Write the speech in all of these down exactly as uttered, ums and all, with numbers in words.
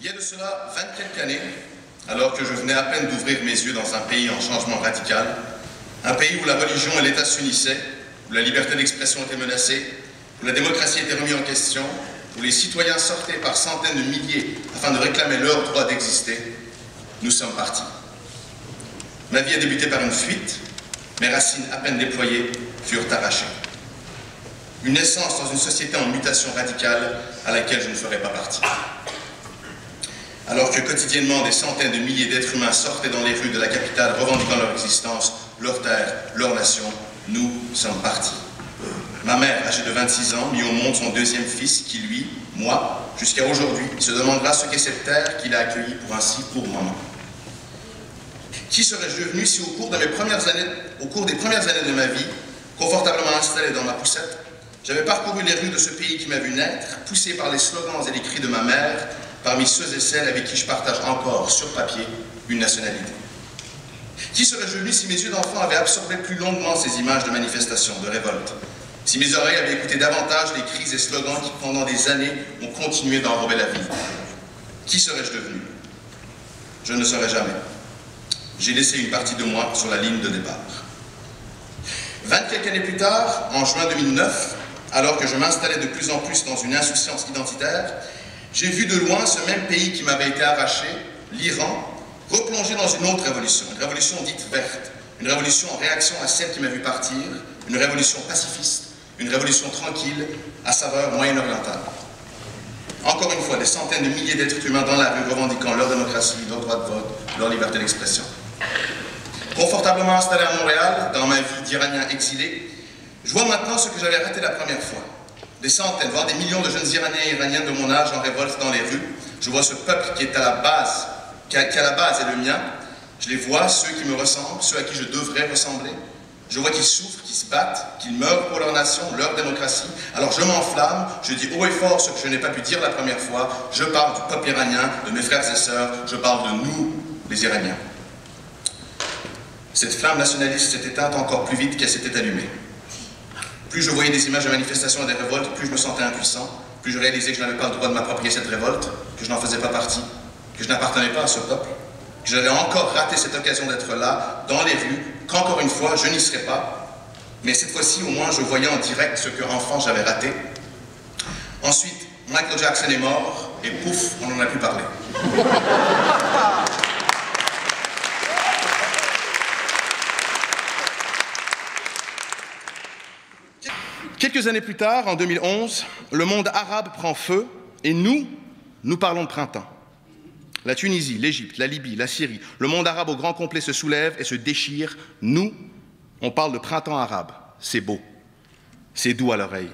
Il y a de cela vingt-quelques années, alors que je venais à peine d'ouvrir mes yeux dans un pays en changement radical, un pays où la religion et l'État s'unissaient, où la liberté d'expression était menacée, où la démocratie était remise en question, où les citoyens sortaient par centaines de milliers afin de réclamer leur droit d'exister, nous sommes partis. Ma vie a débuté par une fuite, mes racines à peine déployées furent arrachées. Une naissance dans une société en mutation radicale à laquelle je ne ferais pas partie. Alors que quotidiennement des centaines de milliers d'êtres humains sortaient dans les rues de la capitale revendiquant leur existence, leur terre, leur nation, nous sommes partis. Ma mère, âgée de vingt-six ans, mit au monde son deuxième fils qui, lui, moi, jusqu'à aujourd'hui, se demandera ce qu'est cette terre qu'il a accueillie pour un si court moment. Qui serais-je devenu si, au cours de mes premières années, au cours des premières années de ma vie, confortablement installé dans ma poussette, j'avais parcouru les rues de ce pays qui m'a vu naître, poussé par les slogans et les cris de ma mère, parmi ceux et celles avec qui je partage encore, sur papier, une nationalité. Qui serais-je devenu si mes yeux d'enfant avaient absorbé plus longuement ces images de manifestations, de révoltes? Si mes oreilles avaient écouté davantage les cris et slogans qui, pendant des années, ont continué d'enrober la vie? Qui serais-je devenu? Je ne serai jamais. J'ai laissé une partie de moi sur la ligne de départ. vingt-quelques années plus tard, en juin deux mille neuf, alors que je m'installais de plus en plus dans une insouciance identitaire, j'ai vu de loin ce même pays qui m'avait été arraché, l'Iran, replonger dans une autre révolution, une révolution dite verte, une révolution en réaction à celle qui m'a vu partir, une révolution pacifiste, une révolution tranquille, à saveur moyen-orientale. Encore une fois, des centaines de milliers d'êtres humains dans la rue revendiquant leur démocratie, leur droit de vote, leur liberté d'expression. Confortablement installé à Montréal, dans ma vie d'Iranien exilé, je vois maintenant ce que j'avais raté la première fois. Des centaines, voire des millions de jeunes Iraniens et Iraniennes de mon âge en révolte dans les rues. Je vois ce peuple qui est à la base, qui à, qui à la base est le mien. Je les vois, ceux qui me ressemblent, ceux à qui je devrais ressembler. Je vois qu'ils souffrent, qu'ils se battent, qu'ils meurent pour leur nation, leur démocratie. Alors je m'enflamme, je dis haut et fort ce que je n'ai pas pu dire la première fois. Je parle du peuple iranien, de mes frères et sœurs, je parle de nous, les Iraniens. Cette flamme nationaliste s'est éteinte encore plus vite qu'elle s'était allumée. Plus je voyais des images de manifestations et des révoltes, plus je me sentais impuissant, plus je réalisais que je n'avais pas le droit de m'approprier cette révolte, que je n'en faisais pas partie, que je n'appartenais pas à ce peuple, que j'avais encore raté cette occasion d'être là, dans les rues, qu'encore une fois, je n'y serais pas, mais cette fois-ci, au moins, je voyais en direct ce que, enfant, j'avais raté. Ensuite, Michael Jackson est mort, et pouf, on n'en a plus parlé. Quelques années plus tard, en deux mille onze, le monde arabe prend feu et nous, nous parlons de printemps. La Tunisie, l'Égypte, la Libye, la Syrie, le monde arabe au grand complet se soulève et se déchire. Nous, on parle de printemps arabe. C'est beau, c'est doux à l'oreille.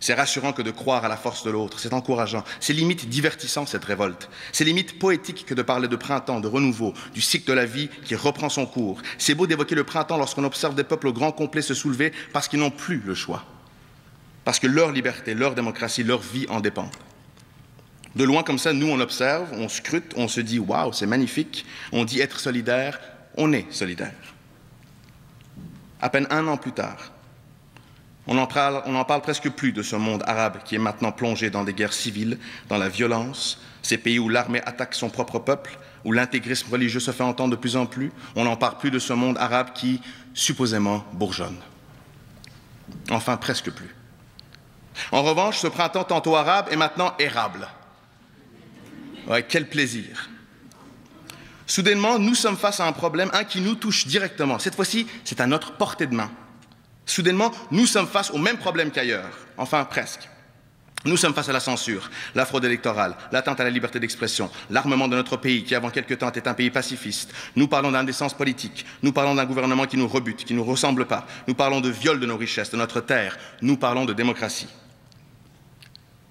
C'est rassurant que de croire à la force de l'autre, c'est encourageant. C'est limite divertissant cette révolte. C'est limite poétique que de parler de printemps, de renouveau, du cycle de la vie qui reprend son cours. C'est beau d'évoquer le printemps lorsqu'on observe des peuples au grand complet se soulever parce qu'ils n'ont plus le choix. Parce que leur liberté, leur démocratie, leur vie en dépendent. De loin comme ça, nous on observe, on scrute, on se dit « waouh, c'est magnifique », on dit être solidaire, on est solidaire. À peine un an plus tard, on n'en parle, on en parle presque plus de ce monde arabe qui est maintenant plongé dans des guerres civiles, dans la violence, ces pays où l'armée attaque son propre peuple, où l'intégrisme religieux se fait entendre de plus en plus, on n'en parle plus de ce monde arabe qui, supposément, bourgeonne. Enfin, presque plus. En revanche, ce printemps tantôt arabe est maintenant érable. Ouais, quel plaisir. Soudainement, nous sommes face à un problème, un qui nous touche directement. Cette fois-ci, c'est à notre portée de main. Soudainement, nous sommes face au même problème qu'ailleurs. Enfin, presque. Nous sommes face à la censure, la fraude électorale, l'atteinte à la liberté d'expression, l'armement de notre pays qui, avant quelque temps, était un pays pacifiste. Nous parlons d'indécence politique, nous parlons d'un gouvernement qui nous rebute, qui ne nous ressemble pas. Nous parlons de viol de nos richesses, de notre terre. Nous parlons de démocratie.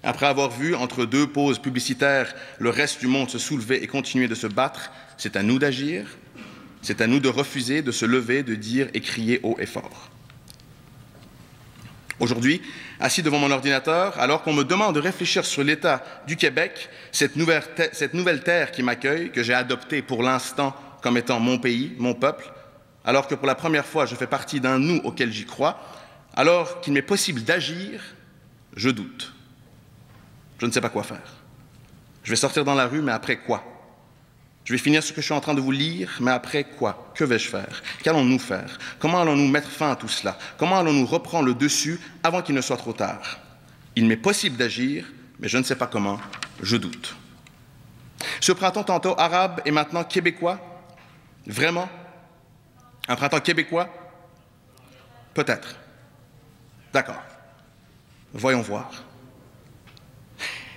Après avoir vu, entre deux pauses publicitaires, le reste du monde se soulever et continuer de se battre, c'est à nous d'agir, c'est à nous de refuser, de se lever, de dire et crier haut et fort. Aujourd'hui, assis devant mon ordinateur, alors qu'on me demande de réfléchir sur l'État du Québec, cette nouvelle, cette nouvelle terre qui m'accueille, que j'ai adoptée pour l'instant comme étant mon pays, mon peuple, alors que pour la première fois je fais partie d'un nous auquel j'y crois, alors qu'il m'est possible d'agir, je doute. Je ne sais pas quoi faire. Je vais sortir dans la rue, mais après quoi? Je vais finir ce que je suis en train de vous lire, mais après quoi? Que vais-je faire? Qu'allons-nous faire? Comment allons-nous mettre fin à tout cela? Comment allons-nous reprendre le dessus avant qu'il ne soit trop tard? Il m'est possible d'agir, mais je ne sais pas comment, je doute. Ce printemps tantôt arabe est maintenant québécois? Vraiment? Un printemps québécois? Peut-être. D'accord. Voyons voir.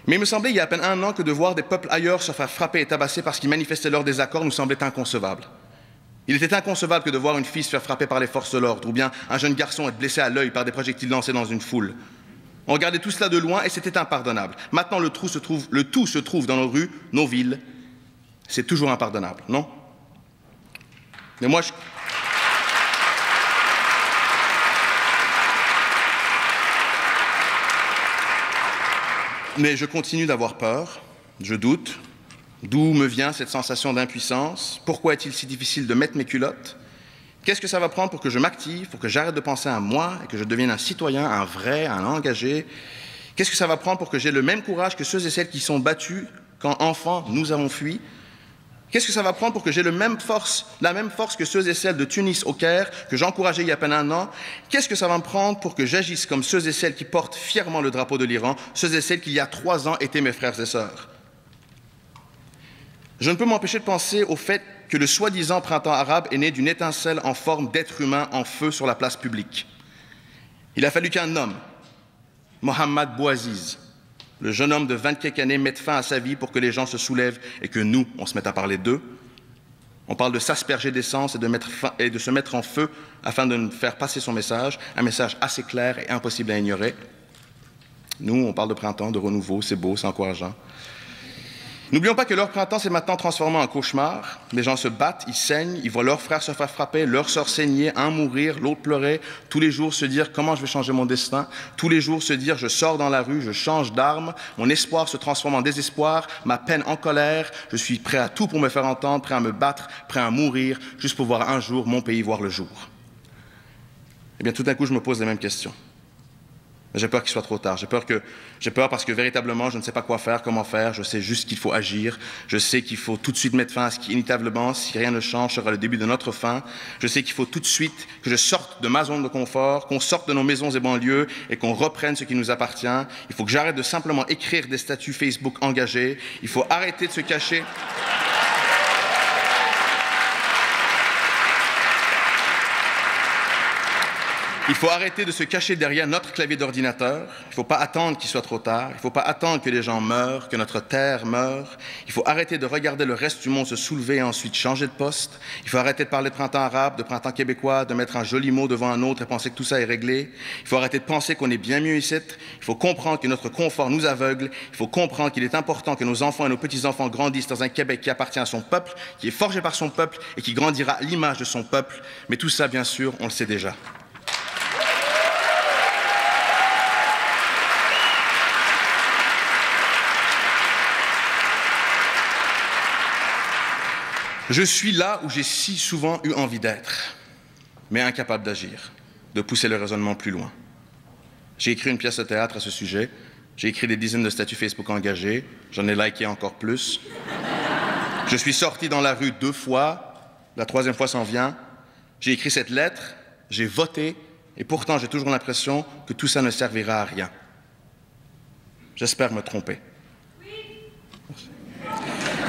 Mais il me semblait il y a à peine un an que de voir des peuples ailleurs se faire frapper et tabasser parce qu'ils manifestaient leur désaccord nous semblait inconcevable. Il était inconcevable que de voir une fille se faire frapper par les forces de l'ordre ou bien un jeune garçon être blessé à l'œil par des projectiles lancés dans une foule. On regardait tout cela de loin et c'était impardonnable. Maintenant le, trou se trouve, le tout se trouve dans nos rues, nos villes. C'est toujours impardonnable, non? Mais moi je... Mais je continue d'avoir peur, je doute. D'où me vient cette sensation d'impuissance? Pourquoi est-il si difficile de mettre mes culottes? Qu'est-ce que ça va prendre pour que je m'active, pour que j'arrête de penser à moi et que je devienne un citoyen, un vrai, un engagé? Qu'est-ce que ça va prendre pour que j'ai le même courage que ceux et celles qui sont battus quand, enfants, nous avons fui? Qu'est-ce que ça va prendre pour que j'ai la même force que ceux et celles de Tunis au Caire, que j'encourageais il y a à peine un an? Qu'est-ce que ça va me prendre pour que j'agisse comme ceux et celles qui portent fièrement le drapeau de l'Iran, ceux et celles qui, il y a trois ans, étaient mes frères et sœurs? Je ne peux m'empêcher de penser au fait que le soi-disant printemps arabe est né d'une étincelle en forme d'être humain en feu sur la place publique. Il a fallu qu'un homme, Mohamed Bouazizi, le jeune homme de vingt-quelques années mette fin à sa vie pour que les gens se soulèvent et que nous, on se mette à parler d'eux. On parle de s'asperger d'essence et, de et de se mettre en feu afin de faire passer son message, un message assez clair et impossible à ignorer. Nous, on parle de printemps, de renouveau, c'est beau, c'est encourageant. N'oublions pas que leur printemps s'est maintenant transformé en cauchemar. Les gens se battent, ils saignent, ils voient leurs frères se faire frapper, leurs sœurs saigner, un mourir, l'autre pleurer, tous les jours se dire « comment je vais changer mon destin ?» Tous les jours se dire « je sors dans la rue, je change d'arme, mon espoir se transforme en désespoir, ma peine en colère, je suis prêt à tout pour me faire entendre, prêt à me battre, prêt à mourir, juste pour voir un jour mon pays voir le jour. » Eh bien, tout d'un coup, je me pose les mêmes questions. J'ai peur qu'il soit trop tard. J'ai peur, que, j'ai peur parce que véritablement, je ne sais pas quoi faire, comment faire. Je sais juste qu'il faut agir. Je sais qu'il faut tout de suite mettre fin à ce qui, inévitablement, si rien ne change, sera le début de notre fin. Je sais qu'il faut tout de suite que je sorte de ma zone de confort, qu'on sorte de nos maisons et banlieues et qu'on reprenne ce qui nous appartient. Il faut que j'arrête de simplement écrire des statuts Facebook engagés. Il faut arrêter de se cacher... Il faut arrêter de se cacher derrière notre clavier d'ordinateur. Il ne faut pas attendre qu'il soit trop tard. Il ne faut pas attendre que les gens meurent, que notre terre meure. Il faut arrêter de regarder le reste du monde se soulever et ensuite changer de poste. Il faut arrêter de parler de printemps arabe, de printemps québécois, de mettre un joli mot devant un autre et penser que tout ça est réglé. Il faut arrêter de penser qu'on est bien mieux ici. Il faut comprendre que notre confort nous aveugle. Il faut comprendre qu'il est important que nos enfants et nos petits-enfants grandissent dans un Québec qui appartient à son peuple, qui est forgé par son peuple et qui grandira à l'image de son peuple. Mais tout ça, bien sûr, on le sait déjà. Je suis là où j'ai si souvent eu envie d'être, mais incapable d'agir, de pousser le raisonnement plus loin. J'ai écrit une pièce de théâtre à ce sujet, j'ai écrit des dizaines de statuts Facebook engagés, j'en ai liké encore plus. Je suis sorti dans la rue deux fois, la troisième fois s'en vient, j'ai écrit cette lettre, j'ai voté, et pourtant j'ai toujours l'impression que tout ça ne servira à rien. J'espère me tromper.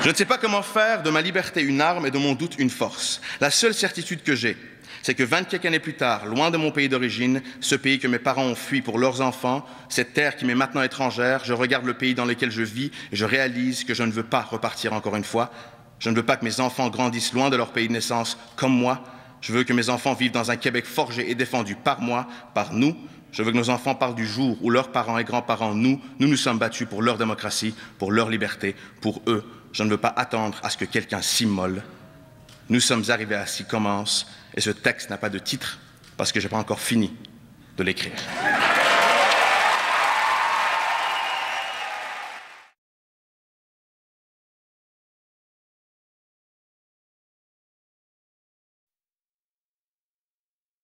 Je ne sais pas comment faire de ma liberté une arme et de mon doute une force. La seule certitude que j'ai, c'est que vingt-quelques années plus tard, loin de mon pays d'origine, ce pays que mes parents ont fui pour leurs enfants, cette terre qui m'est maintenant étrangère, je regarde le pays dans lequel je vis et je réalise que je ne veux pas repartir encore une fois. Je ne veux pas que mes enfants grandissent loin de leur pays de naissance comme moi. Je veux que mes enfants vivent dans un Québec forgé et défendu par moi, par nous. Je veux que nos enfants parlent du jour où leurs parents et grands-parents, nous, nous nous sommes battus pour leur démocratie, pour leur liberté, pour eux. Je ne veux pas attendre à ce que quelqu'un s'immole. Nous sommes arrivés à ce qui commence, et ce texte n'a pas de titre, parce que je n'ai pas encore fini de l'écrire.